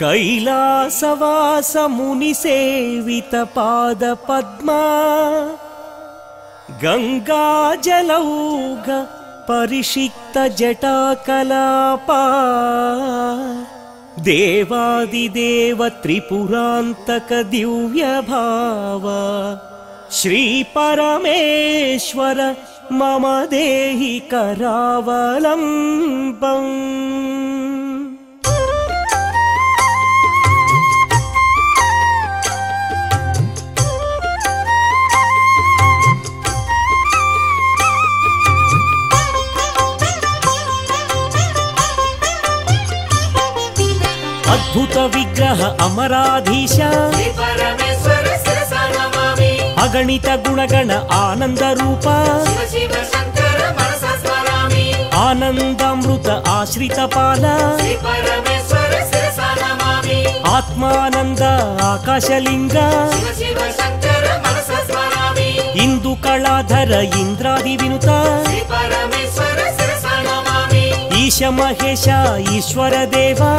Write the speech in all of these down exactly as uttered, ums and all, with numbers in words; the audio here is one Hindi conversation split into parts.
कैलासवास मुनिसेवित पाद पद्मा गंगाजलौघ परिषिक्त जटाकलापा देवादिदेव त्रिपुरांतक दिव्य भाव श्री परमेश्वर मम देहि करावलंबम्। अद्भुत विग्रह अमराधीश अगणित गुणगण आनंद रूप आनंदामृत आश्रित पाल आत्मानंद आकाशलिंग इंदु कलाधर इंद्रादि विनुता ईश महेश ईश्वर देवा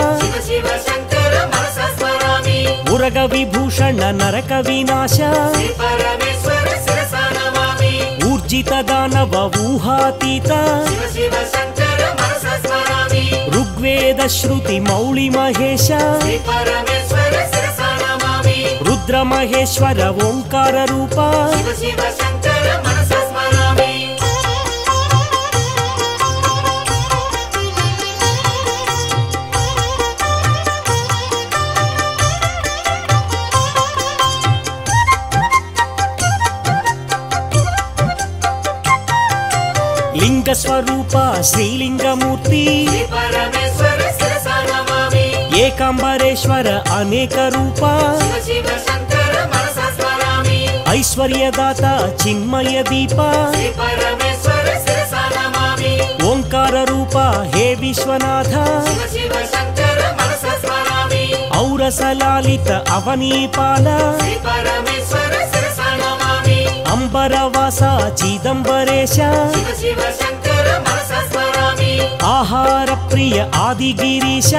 उरग विभूषण नरक विनाश ऊर्जित दानव ऊहातीत ऋग्वेद श्रुति मौली महेश रुद्र महेश्वर ओंकार रूप लिंग स्वरूप श्रीलिंग मूर्ति एकांबरेश्वर अनेक रूप ऐश्वर्यदाता चिन्मय दीप ओंकार रूप हे विश्वनाथ औरसलालित अवनीपाल अंबरवास चिदंबरेश आहार प्रिय आदिगिरीश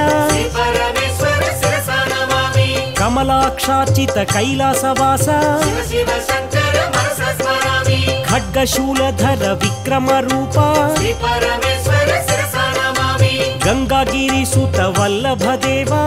कमलाक्षार्चित कैलासवास खड्गशूलधर विक्रम रूप गंगागिरी सुत वल्लभ देवा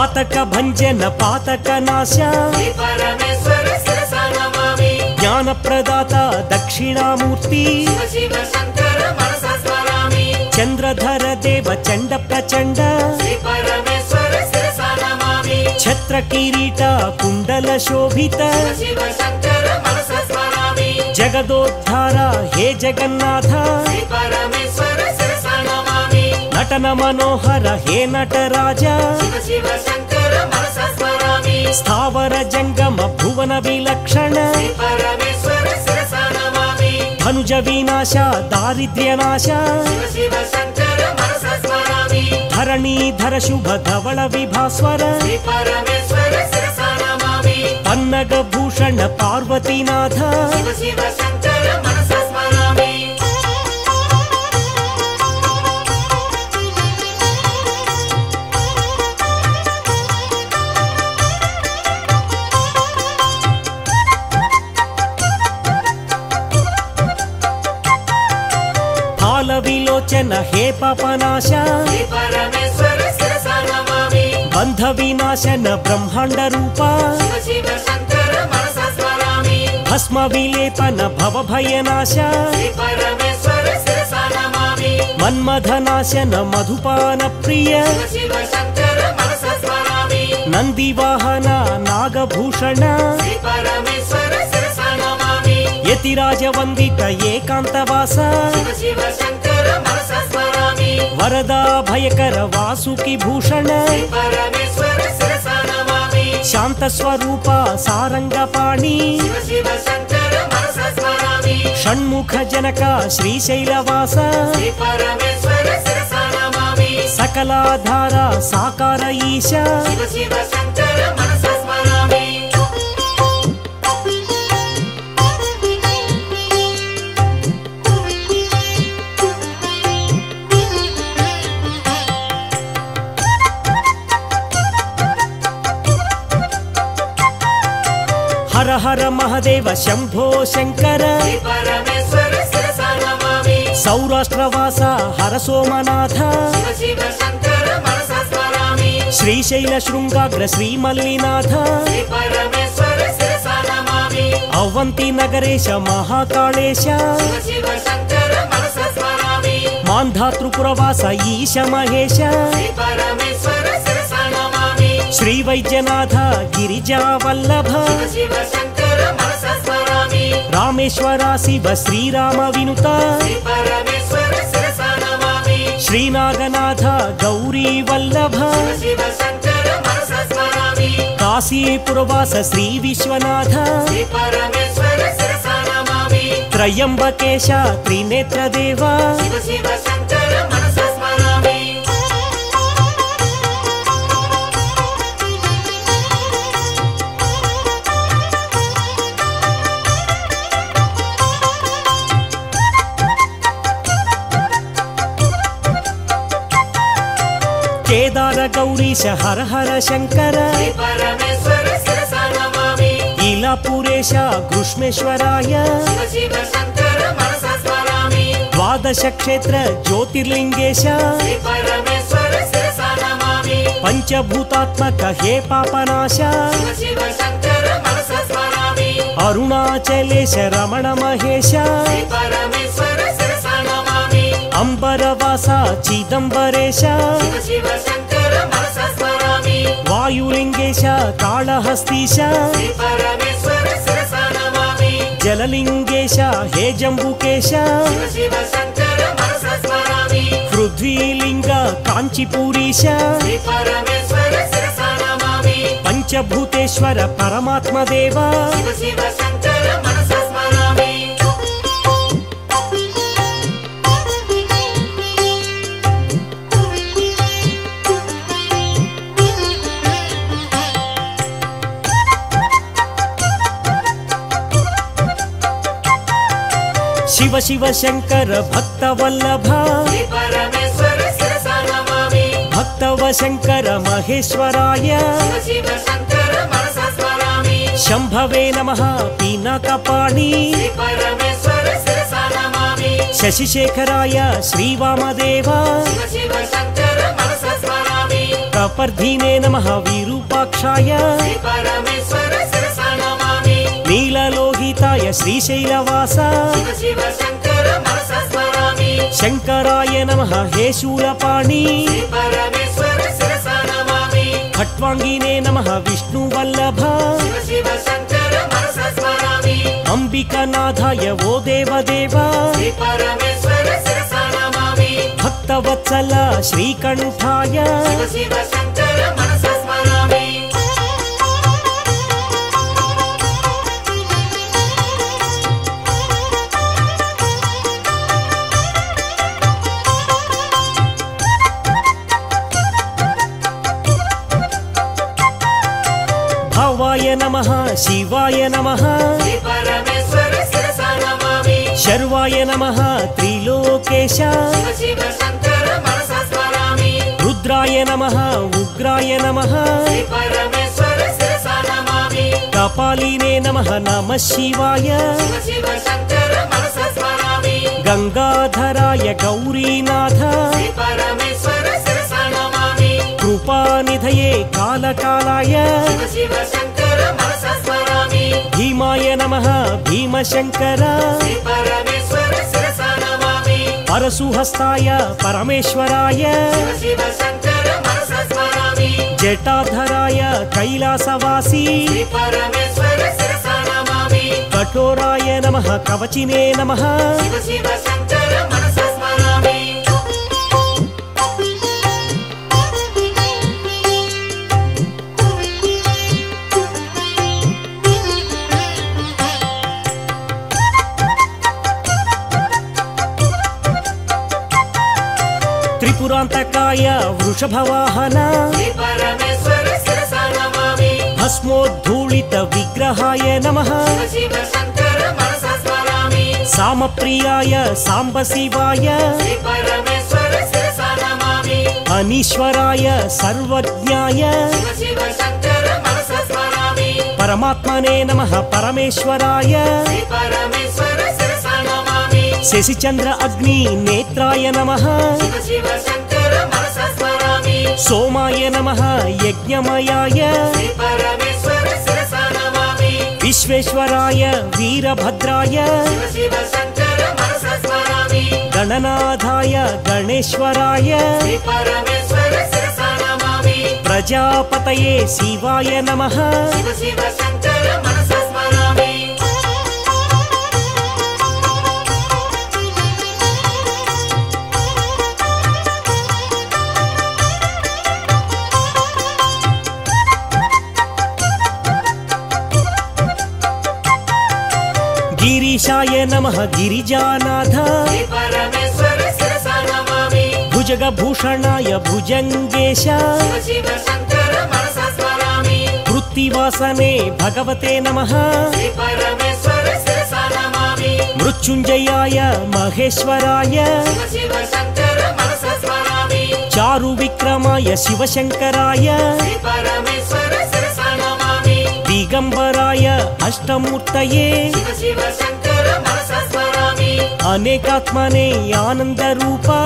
घातक भंजन पातक नाश ज्ञान प्रदाता दक्षिणामूर्ति चंद्रधर देव चंड प्रचंड छत्र किरीट कुंडल शोभित जगदोद्धार हे जगन्नाथ नटन मनोहर हे नटराजा स्थावर जंगम भुवन विलक्षण धनुज विनाश दारिद्र्यनाश धरणीधर शुभ धवल विभास्वर पन्नग भूषण पार्वतीनाथ विलोचन हे पापनाश बंध विनाशन ब्रह्मांड रूप भस्म विलेपन भव भयनाश मन्मथनाशन मधुपान प्रिय नंदी वाहन नागभूषण यतिराज वंदित एकांतवास वरदा भयकर वासुकी भूषण शांत स्वरूप सारंगपाणि षण्मुख जनक श्रीशैलवास सकलाधार साकार ईशा शिव शिव शंकर मनसा स्मरामि। हर हर महादेव शंभो शंकर सौराष्ट्रवास हर सोमनाथ श्रीशैल शृंगाग्र श्री मल्लिनाथ अवंती नगरेश महाकालेश मांधा त्रिपुरवास ईश महेश श्री वैद्यनाथ गिरिजा वल्लभ रामेश्वर शिव श्रीराम विनुता श्रीनागनाथ गौरी वल्लभ काशीपुरवास श्री विश्वनाथ त्रयंबकेश त्रिनेत्र देवा केदार गौरीश हर हर शंकर इलापुरेश घृष्मेश्वराय द्वादश क्षेत्र ज्योतिर्लिंगेश पंचभूतात्मक हे पापनाश अरुणाचलेश रमण महेश अंबरवास चिदंबरेश वायुलिंगेश कालहस्तीश जललिंगेश हे जंबुकेश पृथ्वीलिंग कांचीपुरीश पंचभूतेश्वर परमात्मा देवा शिव शिव शंकर भक्त वल्लभ भक्तव शंकर महेश्वराय शंभवे नमः पीनाकपाणि शशिशेखराय श्रीवामदेव कपर्धीने नमः विरूपाक्षाय नीललोहिताय श्रीशैलवास शंकराय नमः हे शूलपाणि खट्वांगिने नमः विष्णुवल्लभ अंबिकानाथाय वो देवदेव भक्तवत्सल श्रीकंठाय शिवाय नमः शिवाय नमः शर्वाय नमः त्रिलोकेश रुद्राय नमः उग्राय नमः कपालिने नमः नमः शिवाय गंगाधराय गौरीनाथ कृपानिधये कालकालाय भीमाय नमः भीमशंकर परशुहस्ताय परमेश्वराय जटाधराय कैलासवासी कठोराय नमः कवचिने नमः त्रिपुरान्तकाय वृषभवाहना भस्मोद्धूलित विग्रहाय नमः। सामप्रियाय सांब शिवाय अनीश्वराय सर्वज्ञाय परमात्मने नमः। परमेश्वराय शशिचंद्र अग्नि नेत्राय नमः। सोमाय नमः। यज्ञमयाय विश्वेश्वराय वीरभद्राय गणनाथाय गणेश्वराय प्रजापतये शिवाय नमः। गिरीशाय नमः। गिरिजानाथ भुजगभूषणाय भुजंगेश कृत्तिवासने भगवते नमः। मृत्युंजयाय महेश्वराय चारुविक्रमाय शिवशंकराय दिगंबराय अष्टमूर्तये अनेकात्मने आनंदरूपा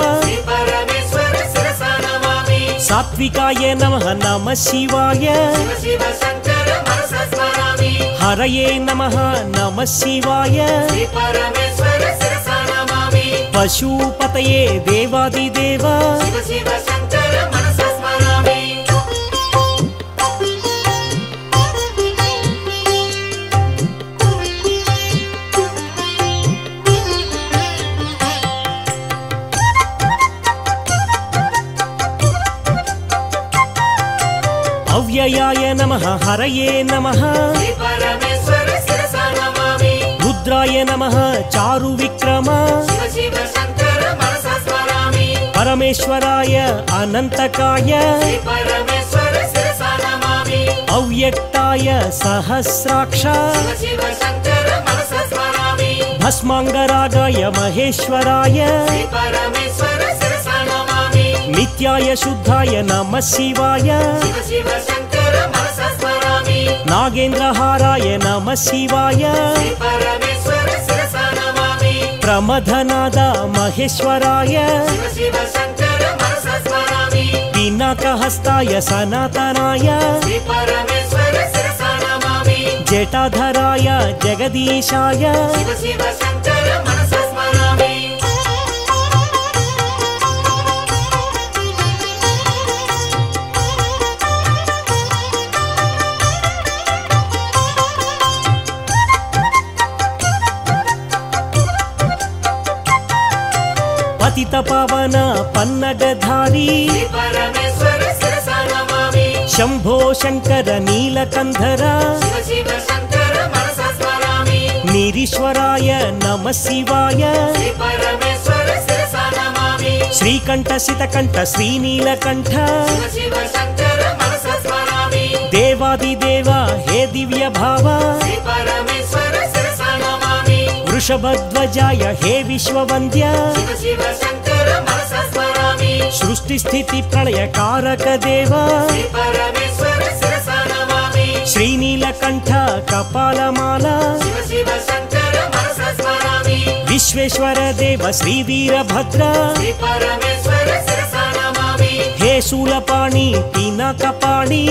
सात्विकाय नमः। नमः शिवाय हरये नमः। नमः शिवाय पशुपतये देवादिदेवा अव्ययाय नमः। हरये नमः। रुद्राय नमः। चारुविक्रम परमेश्वराय अनंतकाय अव्यक्ताय सहस्राक्ष भस्मांगरागाय महेश्वराय नित्याय शुद्धाय नमः शिवाय नागेंद्रहाराय नमः शिवाय प्रमथनाद महेश्वराय पिनाकहस्ताय सनातनाय जटाधराय जगदीशाय पतित पावन पन्नगधारी शंभो शंकर नीलकंधरा निरीश्वराय नमः शिवाय श्रीकंठ सितकंठ श्रीनीलकंठ देवादिदेव हे दिव्य भावा वृषभध्वजाय हे विश्ववंद्या सृष्टि स्थिति प्रलय कारक देवा श्रीनीलकंठ कपालमाला विश्वेश्वर देव श्री वीरभद्र हे शूलपाणि पिनाकपाणि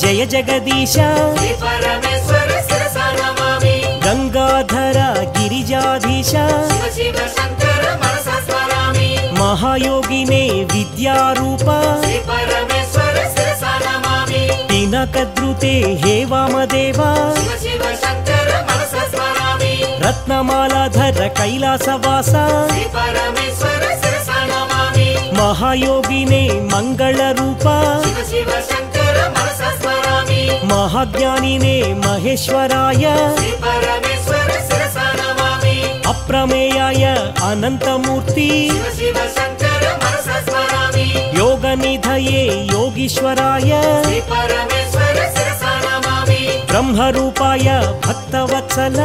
जय जगदीश गंगाधर गिरिजाधीश महायोगिने विद्यारूपा पिनाकद्रुते हे वामदेवा रत्नमालाधर कैलासवासा महायोगी ने मंगल रूपा महाज्ञानी ने महेश्वराय अप्रमेयाय अनंतमूर्ति योग निधये योगीश्वराय ब्रह्म रूपाय भक्तवत्सल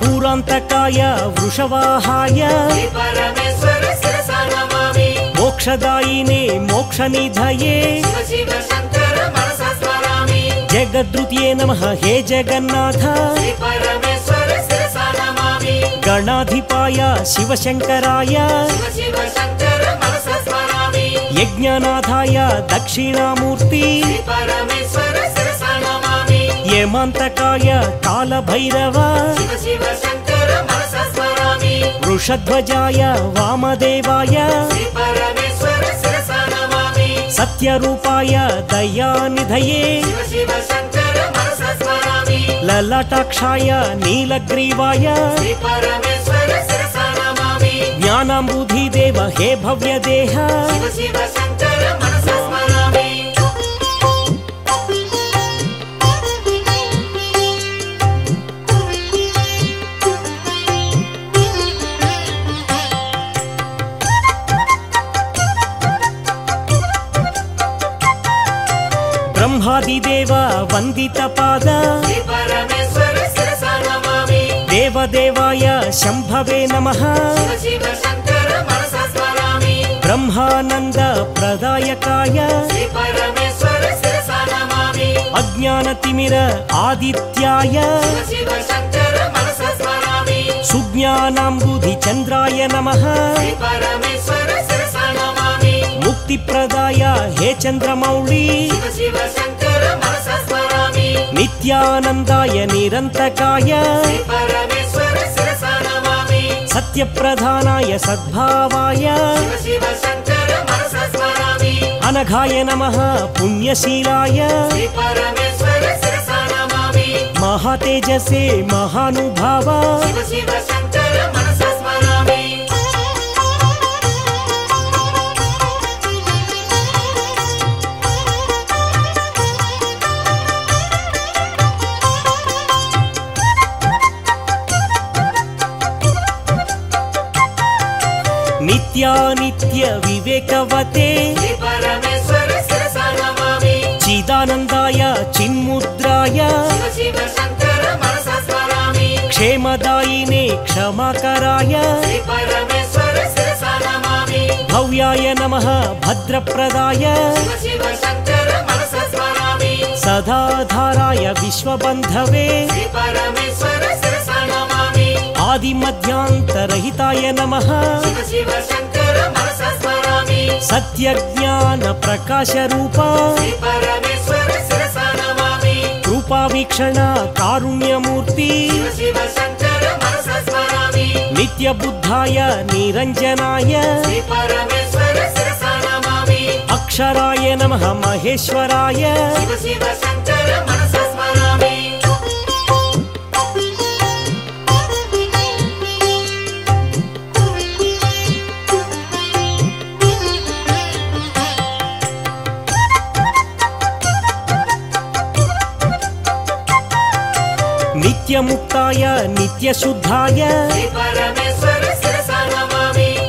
पूरांतकाय वृषवाहाय मोक्षदायिने मोक्षनिधये जगद्रुतिये नमः हे जगन्नाथ गणाधिपाय शिवशंकराय यज्ञनाथाय दक्षिणामूर्ति यमान्तकाय कालभैरव वृषध्वजाय वामदेवाय सत्यरूपाय दयानिधये ललाटाक्षाय नीलग्रीवाय ज्ञानाम्बुधिदेव हे भव्य देह ब्रह्मादिदेवा वंदितपाद देवदेवाय शंभवे नमः ब्रह्मानंद प्रदायकाय अज्ञानतिमिर आदित्याय सुज्ञानाम्बुधिचंद्राय नमः मुक्तिप्रदाय हे चंद्रमौली नित्यानंदाय निरंतकाय सत्यप्रधानाय सद्भावाय अनघाय नमः पुण्यशीलाय महातेजसे महानुभाव नित्य विवेकवते चिदानंदाय चिन्मुद्राय क्षेमदायिने क्षमाकराय भव्याय नमः भद्रप्रदाय सदाधाराय विश्वबंधवे आदिमध्यांतरहिताय नमः सत्यज्ञान प्रकाश रूपा रूपा वीक्षण कारुण्यमूर्ति नित्य बुद्धाय निरंजनाय अक्षराय नमः महेश्वराय नित्यमुक्ताय नित्यशुद्धाय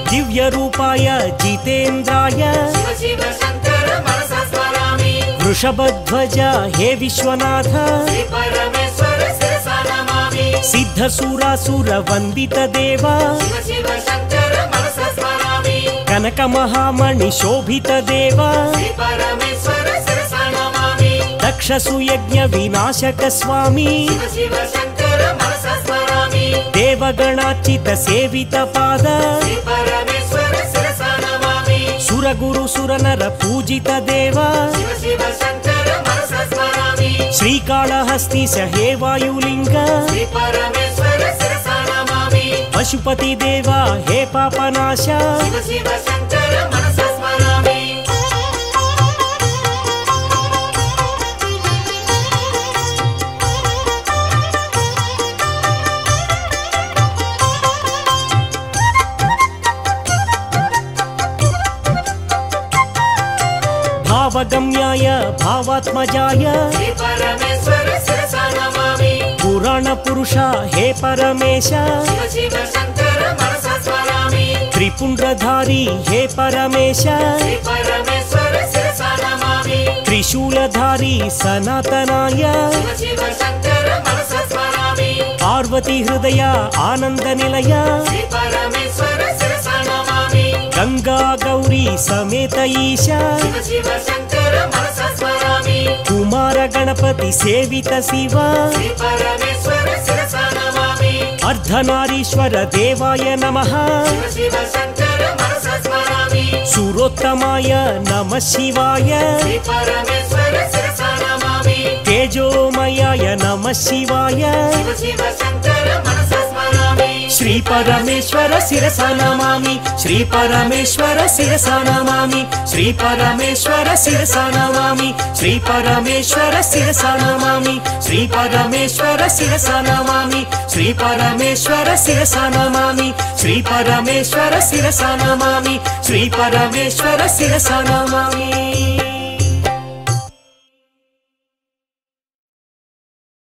दिव्यरूपाय जितेन्द्राय वृषभध्वज हे विश्वनाथ सिद्धसूरासुर वंदित देव कनकमहामणि शोभित देव दक्षसुयज्ञ विनाशक स्वामी देवगणाचित सेवित पाद सुरगुरु सुरनर पूजित देव श्रीकालहस्ति सहे वायुलिंग श्री परमेश्वर शिरसा नमामि पशुपति देवा हे पापनाश शिव शिव शंकर मनसा स्मरामि। भावगम्याय भावात्मजाय श्री परमेश्वर शिरसा नमामि पुराण पुरुष हे परमेश शिव शिव शंकर मनसा स्मरामि त्रिपुंड्रधारी हे परमेश श्री परमेश्वर शिरसा नमामि त्रिशूलधारी सनातनाय शिव शिव शंकर मनसा स्मरामि पार्वती हृदय आनंद निलय श्री परमेश्वर शिरसा नमामि गंगा गौरी समेत ईशा शिव शिव शंकर मनसा स्मरामि कुमार गणपति सेवित शिवा श्री परमेश्वर शिरसा नमामि अर्धनारीश्वर देवाय नमः शिव शिव शंकर मनसा स्मरामि सुरोत्तमाय नमः शिवाय श्री परमेश्वर शिरसा नमामि तेजोमयाय नमः शिवाय शिव शिव शंकर मनसा श्री परमेश्वर शिरसा नमामि श्री परमेश्वर शिरसा नमामि श्री परमेश्वर शिरसा नमामि श्री परमेश्वर शिरसा नमामि श्री परमेश्वर शिरसा नमामि श्री परमेश्वर शिरसा नमामि श्री परमेश्वर शिरसा नमामि श्री परमेश्वर शिरसा नमामि।